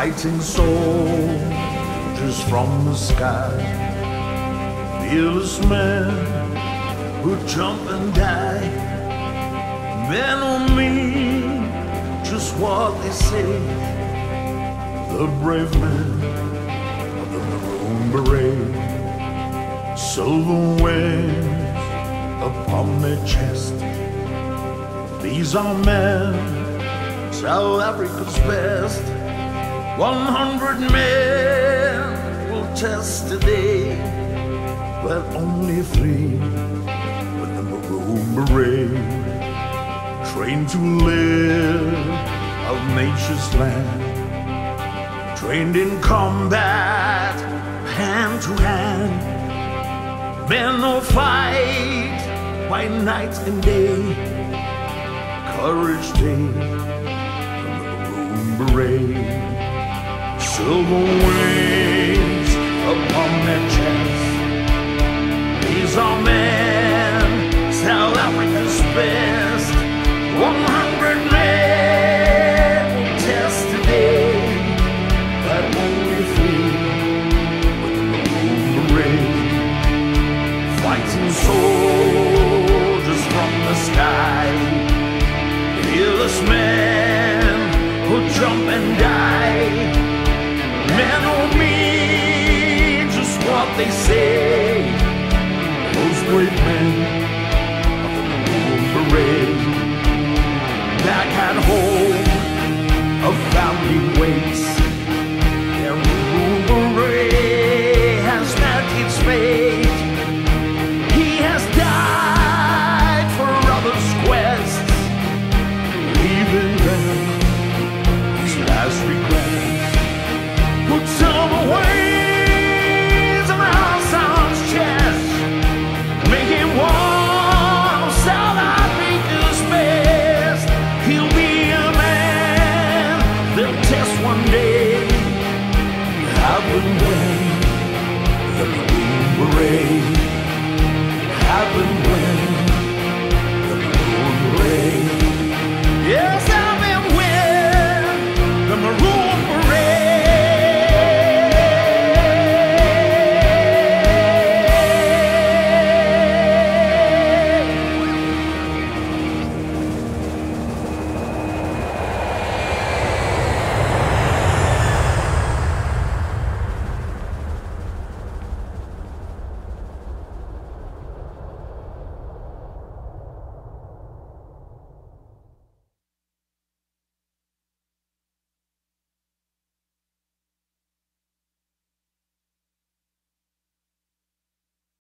fighting soldiers from the sky, fearless men who jump and die. Men who mean just what they say, the brave men of the Maroon Beret. Silver wings upon their chest, these are men, South Africa's best. 100 men will test today, but only 3 with the Maroon Beret. Trained to live of nature's land, trained in combat, hand to hand. Men who fight by night and day, courage day, the Maroon Beret. Silver wings upon their chest, these are men, South Africa's best. 100 men will test today, but only 3 with the Maroon Beret. Fighting soldiers from the sky, fearless men who jump and die. Men who mean just what they say, brave men.